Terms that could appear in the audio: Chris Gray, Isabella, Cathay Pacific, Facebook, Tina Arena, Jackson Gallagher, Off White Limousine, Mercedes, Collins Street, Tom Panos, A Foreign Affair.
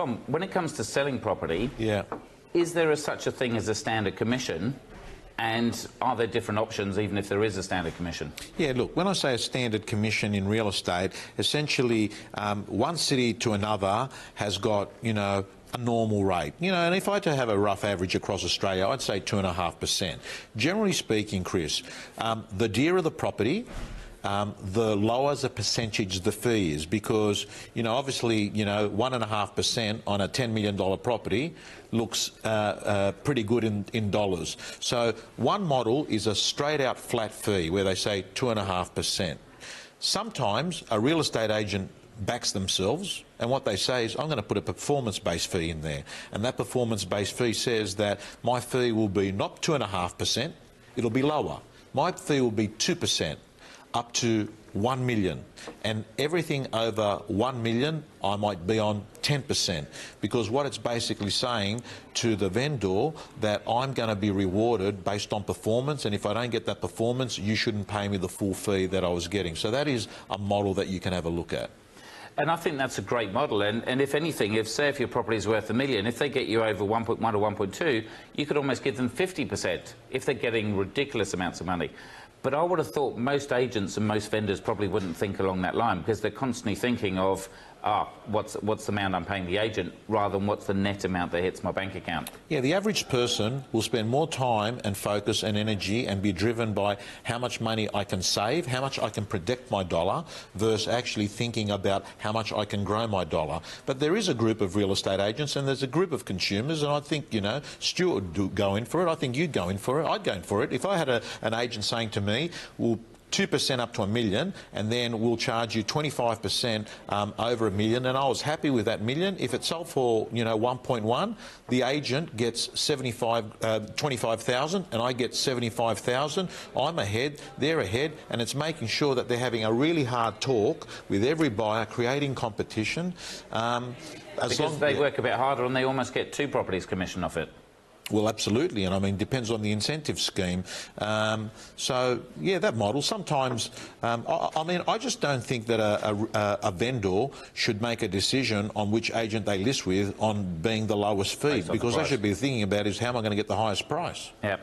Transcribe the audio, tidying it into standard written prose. Tom, when it comes to selling property, yeah, is there such a thing as a standard commission? And are there different options, even if there is a standard commission? Yeah, look, when I say a standard commission in real estate, essentially one city to another has got, you know, a normal rate. You know, and if I had to have a rough average across Australia, I'd say 2.5%. Generally speaking, Chris, the dearer the property, the lower the percentage the fee is, because, you know, obviously, you know, 1.5% on a $10 million property looks pretty good in dollars. So one model is a straight out flat fee where they say 2.5%. Sometimes a real estate agent backs themselves, and what they say is, I'm going to put a performance-based fee in there, and that performance-based fee says that my fee will be not 2.5%, it'll be lower. My fee will be 2%. Up to 1 million, and everything over 1 million I might be on 10%, because what it's basically saying to the vendor that I'm going to be rewarded based on performance, and if I don't get that performance you shouldn't pay me the full fee that I was getting. So that is a model that you can have a look at. And I think that's a great model, and if anything, if say if your property is worth $1 million, if they get you over 1.1 or 1.2, you could almost give them 50% if they're getting ridiculous amounts of money. But I would have thought most agents and most vendors probably wouldn't think along that line, because they're constantly thinking of, what's the amount I'm paying the agent, rather than what's the net amount that hits my bank account. Yeah, the average person will spend more time and focus and energy and be driven by how much money I can save, how much I can protect my dollar, versus actually thinking about how much I can grow my dollar. But there is a group of real estate agents and there's a group of consumers, and I think, you know, Stuart would go in for it, I think you'd go in for it, I'd go in for it. If I had an agent saying to me, well, 2% up to $1 million, and then we'll charge you 25% over $1 million, and I was happy with that $1 million. If it sold for, you know, 1.1, the agent gets 25,000, and I get 75,000. I'm ahead, they're ahead, and it's making sure that they're having a really hard talk with every buyer, creating competition. Because they work a bit harder, and they almost get two properties commission off it. Well, absolutely, and I mean, depends on the incentive scheme. So, yeah, that model. Sometimes, I mean, I just don't think that a vendor should make a decision on which agent they list with on being the lowest fee, because they should be thinking about is how am I going to get the highest price. Yep.